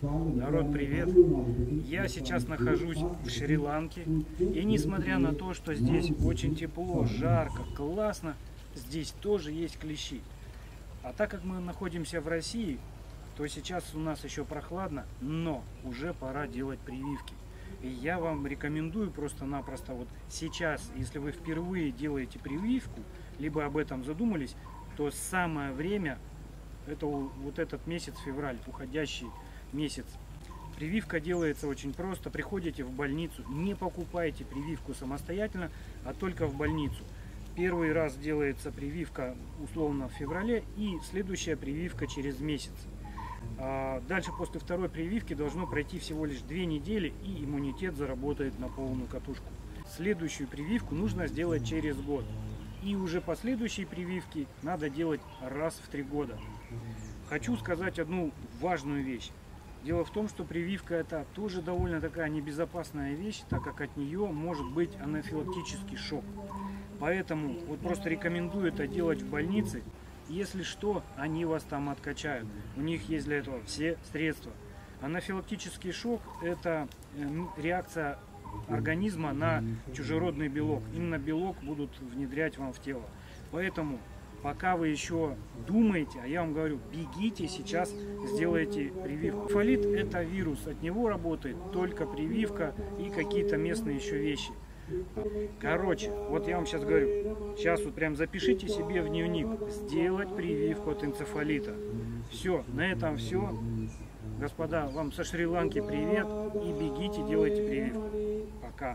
Народ, привет! Я сейчас нахожусь в Шри-Ланке, и несмотря на то, что здесь очень тепло, жарко, классно, здесь тоже есть клещи. А так как мы находимся в России, то сейчас у нас еще прохладно, но уже пора делать прививки. И я вам рекомендую просто-напросто вот сейчас, если вы впервые делаете прививку, либо об этом задумались, то самое время, это вот этот месяц, февраль, уходящий месяц. Прививка делается очень просто. Приходите в больницу, не покупайте прививку самостоятельно, а только в больницу. Первый раз делается прививка условно в феврале, и следующая прививка через месяц. Дальше после второй прививки должно пройти всего лишь 2 недели, и иммунитет заработает на полную катушку. Следующую прививку нужно сделать через год. И уже последующие прививки надо делать раз в 3 года. Хочу сказать одну важную вещь. Дело в том, что прививка это тоже довольно такая небезопасная вещь, так как от нее может быть анафилактический шок. Поэтому вот просто рекомендую это делать в больнице. Если что, они вас там откачают. У них есть для этого все средства. Анафилактический шок это реакция организма на чужеродный белок. Именно белок будут внедрять вам в тело. Поэтому пока вы еще думаете, а я вам говорю, бегите сейчас, сделайте прививку. Энцефалит – это вирус, от него работает только прививка и какие-то местные еще вещи. Короче, вот я вам сейчас говорю, сейчас вот прям запишите себе в дневник, сделать прививку от энцефалита. Все, на этом все. Господа, вам со Шри-Ланки привет и бегите, делайте прививку. Пока.